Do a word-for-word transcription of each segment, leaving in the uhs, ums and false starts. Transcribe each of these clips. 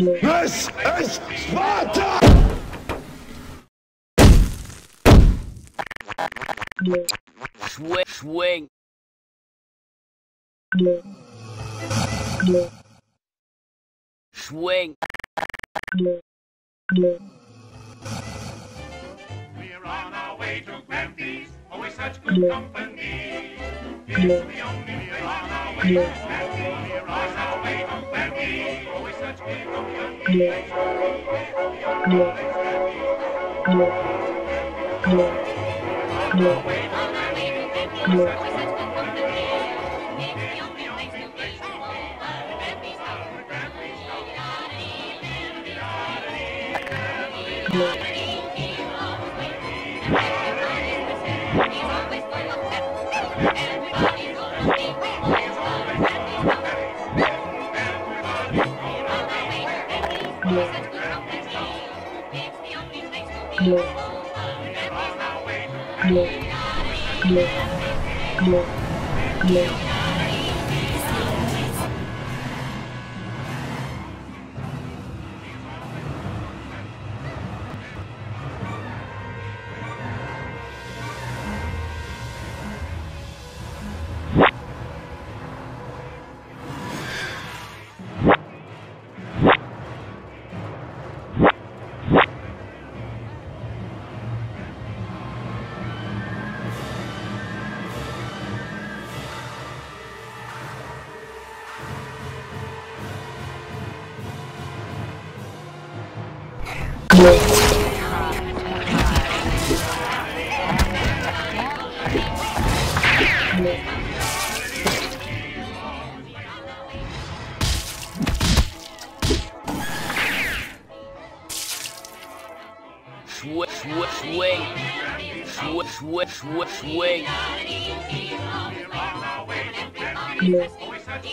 This is Sparta! Swing, swing. Swing. We're on our way to Grampy's, always such good company. It's the only way on our way to Grampy's, we're on our way to Grampy's, always such good company. Swing.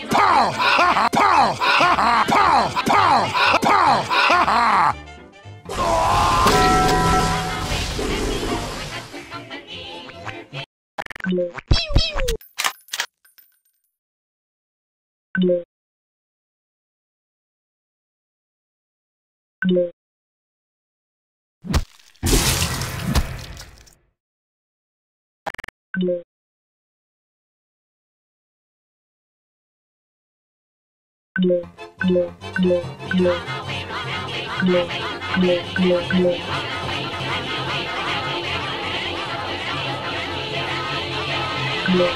Pow! Ha! Pow! Ha! Pow! Pow! Pow! Ha! Ha! Blue. Blue. Blue. Blue. Blue. Blue. Blue. Blue. Blue. Blue. Blue.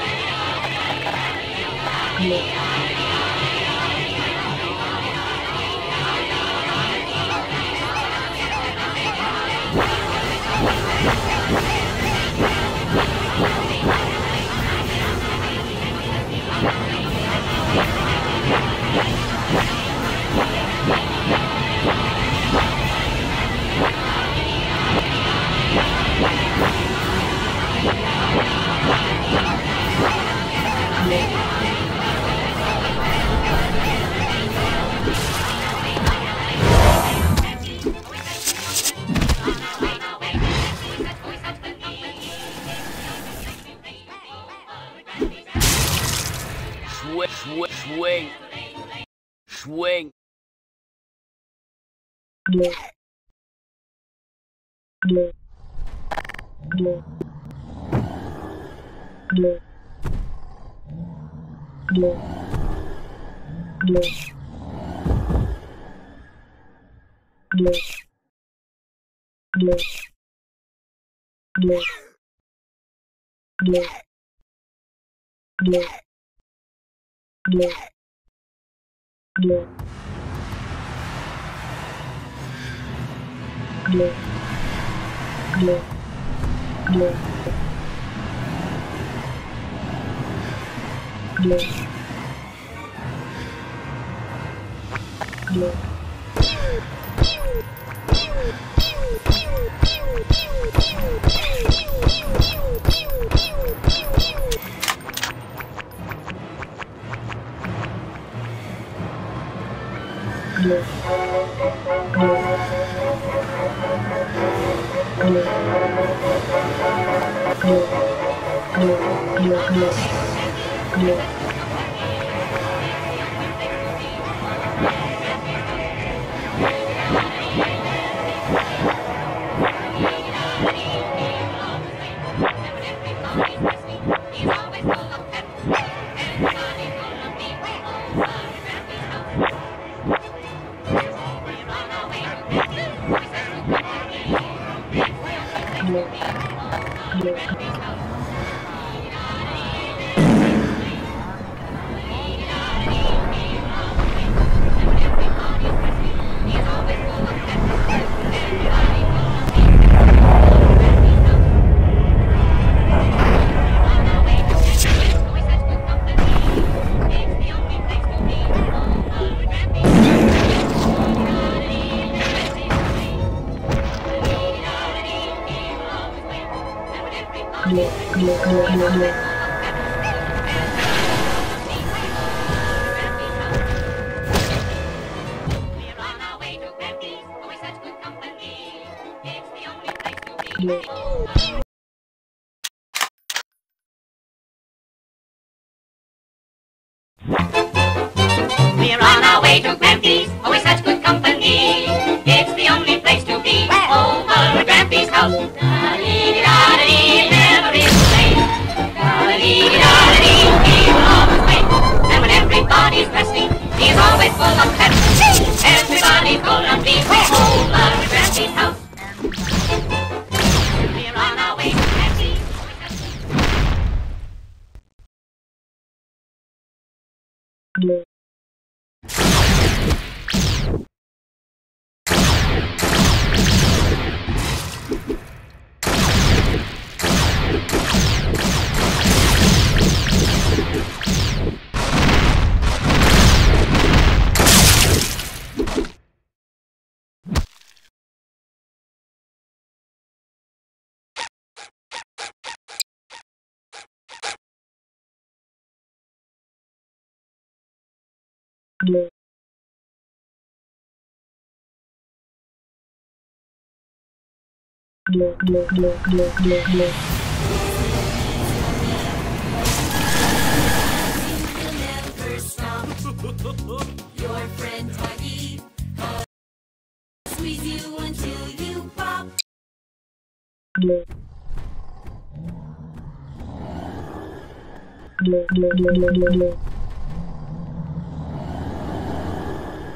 Swing, swing, swing. Blue, blue, blue, blue, blue, blue, blue, blue, blue, blue. Blue. Blue. Blue. Blue. Blue. Blue. Blue. Blue, blue, blue, blue, blue, blue, blue, blue. Blue. We're on our way to Grampy's, always such good company. It's the only place to be, over at Grampy's house. Da-dee-da-dee, never is the same. Da-dee-da-dee, he will always wait. And when everybody's resting, he's always full of pep. Everybody's full of peace, over at Grampy's house. We're We're never stop. Your friend Tuggy uh, squeeze you until you pop. Blah, blah,